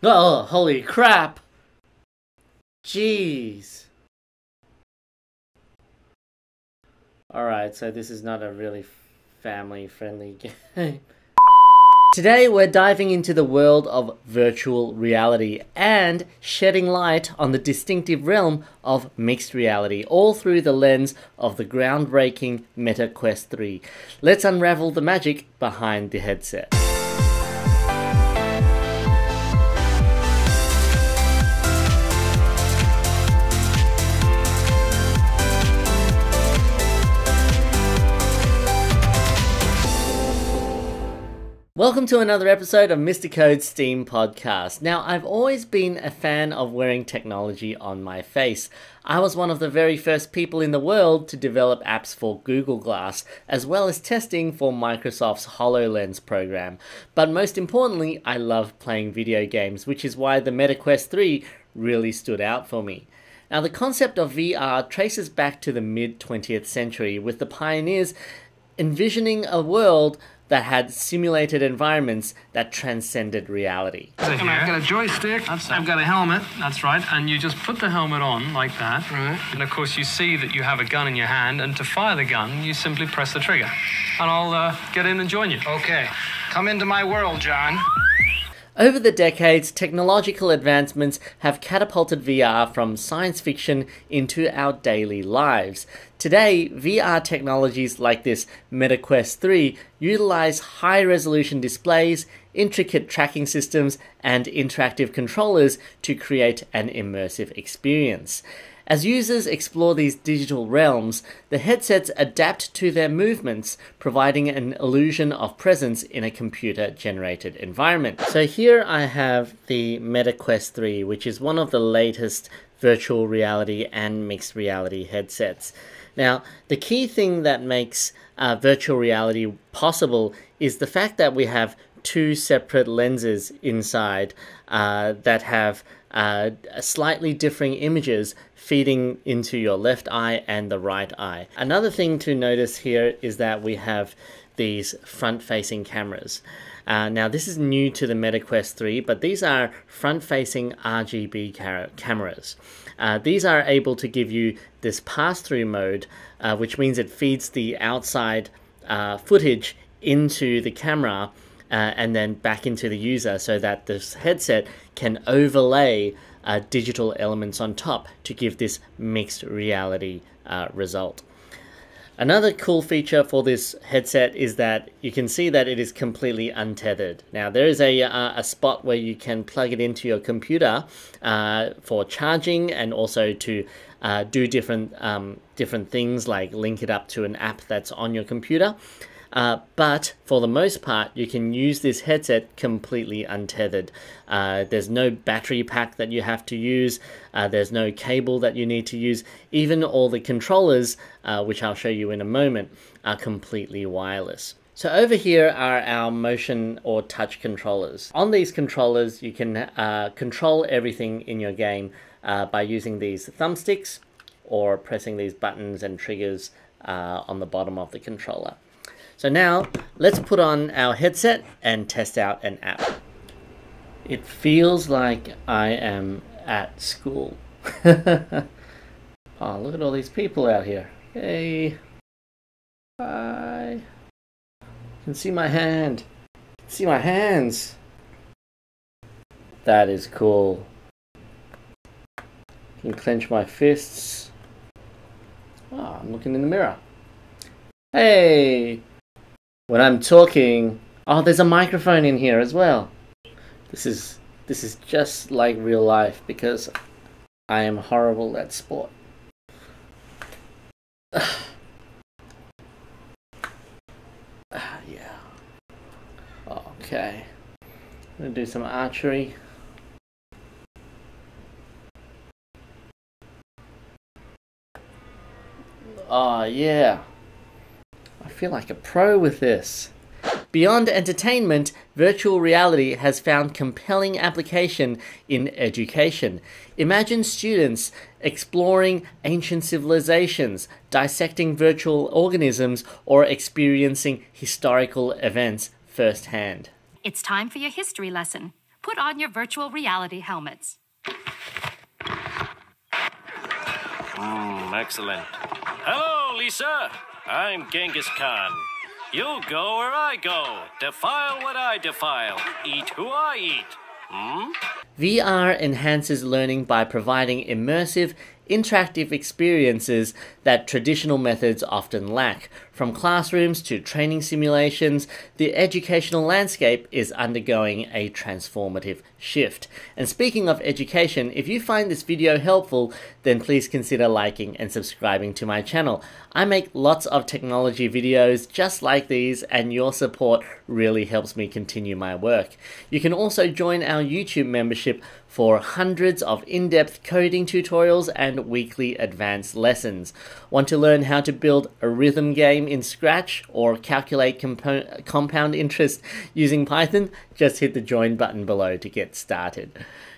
Oh, holy crap! Jeez! Alright, so this is not a really family-friendly game. Today we're diving into the world of virtual reality and shedding light on the distinctive realm of mixed reality, all through the lens of the groundbreaking Meta Quest 3. Let's unravel the magic behind the headset. Welcome to another episode of Mr. Code's Steam Podcast. Now, I've always been a fan of wearing technology on my face. I was one of the very first people in the world to develop apps for Google Glass, as well as testing for Microsoft's HoloLens program. But most importantly, I love playing video games, which is why the Meta Quest 3 really stood out for me. Now, the concept of VR traces back to the mid-20th century, with the pioneers envisioning a world that had simulated environments that transcended reality. So I've got a joystick, I've got a helmet. That's right, and you just put the helmet on like that. Right. And of course you see that you have a gun in your hand, and to fire the gun, you simply press the trigger. And I'll get in and join you. Okay, come into my world, John. Over the decades, technological advancements have catapulted VR from science fiction into our daily lives. Today, VR technologies like this Meta Quest 3 utilize high-resolution displays, intricate tracking systems, and interactive controllers to create an immersive experience. As users explore these digital realms, the headsets adapt to their movements, providing an illusion of presence in a computer-generated environment. So here I have the Meta Quest 3, which is one of the latest virtual reality and mixed reality headsets. Now, the key thing that makes virtual reality possible is the fact that we have two separate lenses inside that have slightly differing images feeding into your left eye and the right eye. Another thing to notice here is that we have these front-facing cameras. Now this is new to the Meta Quest 3, but these are front-facing RGB cameras. These are able to give you this pass-through mode, which means it feeds the outside footage into the camera and then back into the user, so that this headset can overlay digital elements on top to give this mixed reality result. Another cool feature for this headset is that you can see that it is completely untethered. Now there is a spot where you can plug it into your computer for charging, and also to do different things like link it up to an app that's on your computer. But for the most part, you can use this headset completely untethered. There's no battery pack that you have to use. There's no cable that you need to use. Even all the controllers, which I'll show you in a moment, are completely wireless. So over here are our motion or touch controllers. On these controllers, you can control everything in your game by using these thumbsticks or pressing these buttons and triggers on the bottom of the controller. So now, let's put on our headset and test out an app. It feels like I am at school. Oh, look at all these people out here. Hey. Hi. I can see my hand. I can see my hands. That is cool. I can clench my fists. Oh, I'm looking in the mirror. Hey. When I'm talking, oh, there's a microphone in here as well. This is just like real life, because I am horrible at sport. Yeah. Okay. I'm gonna do some archery. Oh yeah. I feel like a pro with this. Beyond entertainment, virtual reality has found compelling application in education. Imagine students exploring ancient civilizations, dissecting virtual organisms, or experiencing historical events firsthand. It's time for your history lesson. put on your virtual reality helmets. Excellent. Hello, Lisa. I'm Genghis Khan. You'll go where I go, defile what I defile, eat who I eat. VR enhances learning by providing immersive, interactive experiences that traditional methods often lack. From classrooms to training simulations, the educational landscape is undergoing a transformative shift. And speaking of education, if you find this video helpful, then please consider liking and subscribing to my channel. I make lots of technology videos just like these, and your support really helps me continue my work. You can also join our YouTube membership for hundreds of in-depth coding tutorials and weekly advanced lessons. Want to learn how to build a rhythm game in Scratch or calculate compound interest using Python? Just hit the join button below to get started.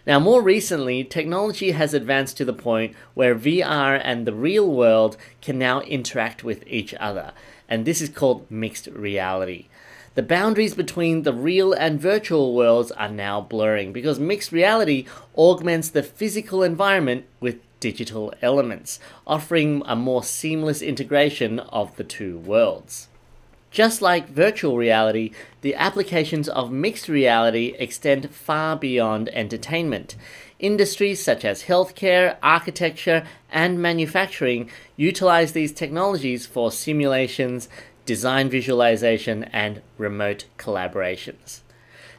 Now, more recently, technology has advanced to the point where VR and the real world can now interact with each other, and this is called mixed reality. The boundaries between the real and virtual worlds are now blurring because mixed reality augments the physical environment with digital elements, offering a more seamless integration of the two worlds. Just like virtual reality, the applications of mixed reality extend far beyond entertainment. Industries such as healthcare, architecture, and manufacturing utilize these technologies for simulations, design visualization, and remote collaborations.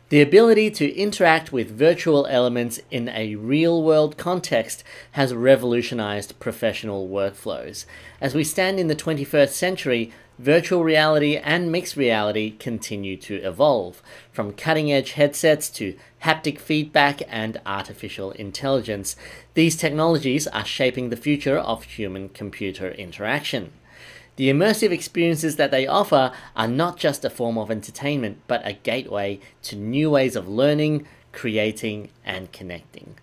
The ability to interact with virtual elements in a real-world context has revolutionized professional workflows. As we stand in the 21st century, virtual reality and mixed reality continue to evolve, from cutting-edge headsets to haptic feedback and artificial intelligence. These technologies are shaping the future of human-computer interaction. The immersive experiences that they offer are not just a form of entertainment, but a gateway to new ways of learning, creating, and connecting.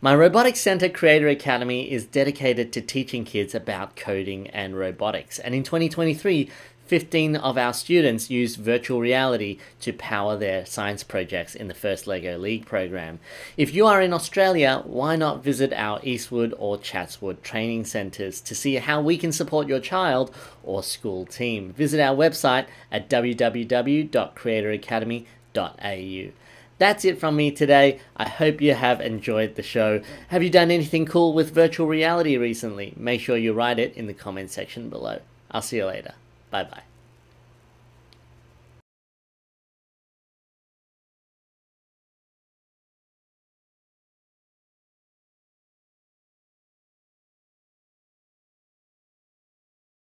My Robotics Center Creator Academy is dedicated to teaching kids about coding and robotics, and in 2023, 15 of our students used virtual reality to power their science projects in the first Lego League program. If you are in Australia, why not visit our Eastwood or Chatswood training centres to see how we can support your child or school team? Visit our website at www.creatoracademy.au. That's it from me today. I hope you have enjoyed the show. Have you done anything cool with virtual reality recently? Make sure you write it in the comment section below. I'll see you later. Bye-bye.